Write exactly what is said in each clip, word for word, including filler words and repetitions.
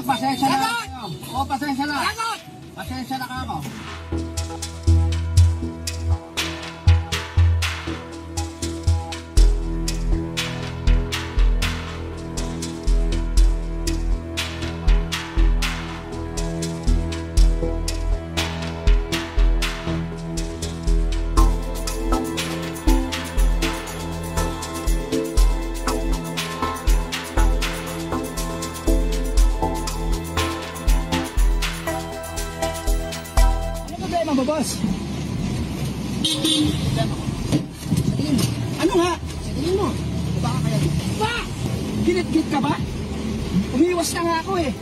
Ano, pasensya na kayo. Oo, pasensya na. Pasensya na ako. Boss. Ano nga? Sabihin mo. Baka kaya. Ba! Ginit-git ka ba? Umiwas na nga ako eh.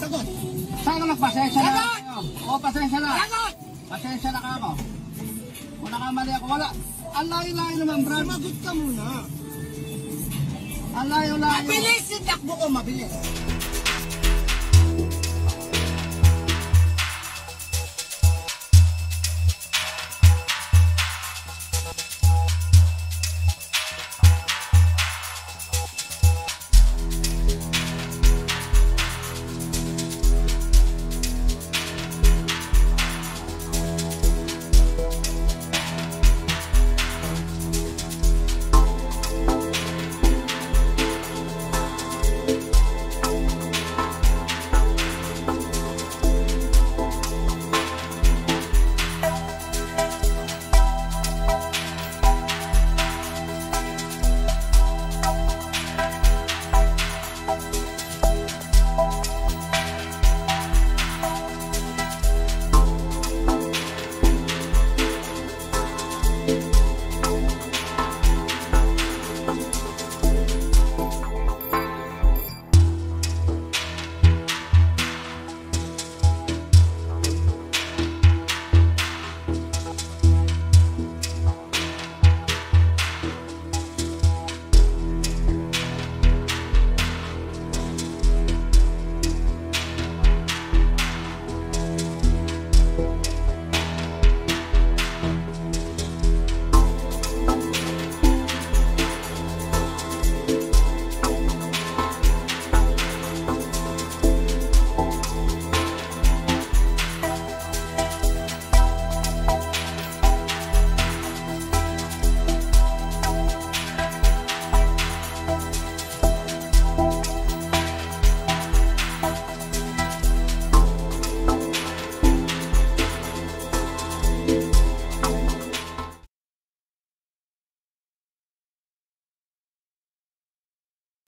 Sagot. Sana magpasensya na kayo. Oo, pasensya na. Sagot. Pasensya na ako. Kung nakamali ako, wala. Alay-lay naman, bro. Magot ka muna. Alay-lay. Mabilis yung takbo ko, mabilis.